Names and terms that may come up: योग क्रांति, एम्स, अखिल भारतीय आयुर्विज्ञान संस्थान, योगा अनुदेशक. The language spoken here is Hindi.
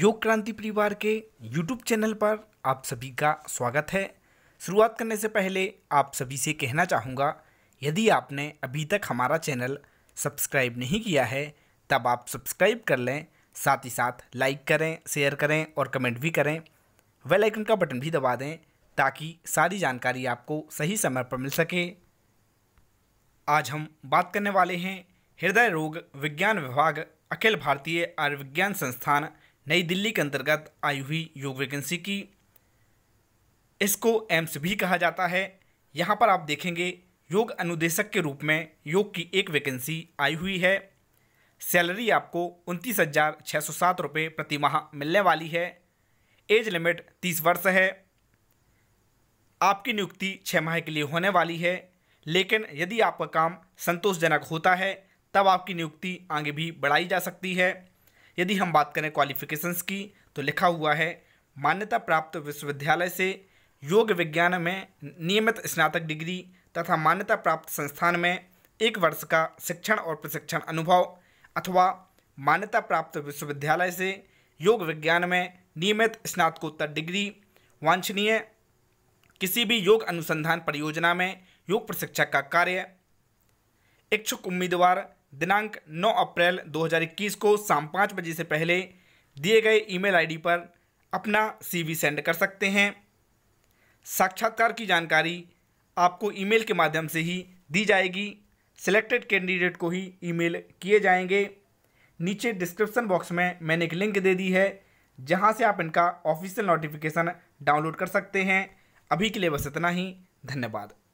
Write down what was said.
योग क्रांति परिवार के YouTube चैनल पर आप सभी का स्वागत है। शुरुआत करने से पहले आप सभी से कहना चाहूँगा, यदि आपने अभी तक हमारा चैनल सब्सक्राइब नहीं किया है तब आप सब्सक्राइब कर लें, साथ ही साथ लाइक करें, शेयर करें और कमेंट भी करें। बेल आइकन का बटन भी दबा दें ताकि सारी जानकारी आपको सही समय पर मिल सके। आज हम बात करने वाले हैं हृदय रोग विज्ञान विभाग अखिल भारतीय आयुर्विज्ञान संस्थान नई दिल्ली के अंतर्गत आई हुई योग वैकेंसी की। इसको एम्स भी कहा जाता है। यहाँ पर आप देखेंगे योग अनुदेशक के रूप में योग की एक वैकेंसी आई हुई है। सैलरी आपको 29,607 रुपये प्रति माह मिलने वाली है। एज लिमिट 30 वर्ष है। आपकी नियुक्ति 6 माह के लिए होने वाली है, लेकिन यदि आपका काम संतोषजनक होता है तब आपकी नियुक्ति आगे भी बढ़ाई जा सकती है। यदि हम बात करें क्वालिफिकेशंस की तो लिखा हुआ है मान्यता प्राप्त विश्वविद्यालय से योग विज्ञान में नियमित स्नातक डिग्री तथा मान्यता प्राप्त संस्थान में 1 वर्ष का शिक्षण और प्रशिक्षण अनुभव, अथवा मान्यता प्राप्त विश्वविद्यालय से योग विज्ञान में नियमित स्नातकोत्तर डिग्री। वांछनीय किसी भी योग अनुसंधान परियोजना में योग प्रशिक्षक का कार्य। इच्छुक उम्मीदवार दिनांक 9 अप्रैल 2021 को शाम 5 बजे से पहले दिए गए ईमेल आईडी पर अपना CV सेंड कर सकते हैं। साक्षात्कार की जानकारी आपको ईमेल के माध्यम से ही दी जाएगी। सिलेक्टेड कैंडिडेट को ही ईमेल किए जाएंगे। नीचे डिस्क्रिप्शन बॉक्स में मैंने एक लिंक दे दी है जहां से आप इनका ऑफिशियल नोटिफिकेशन डाउनलोड कर सकते हैं। अभी के लिए बस इतना ही। धन्यवाद।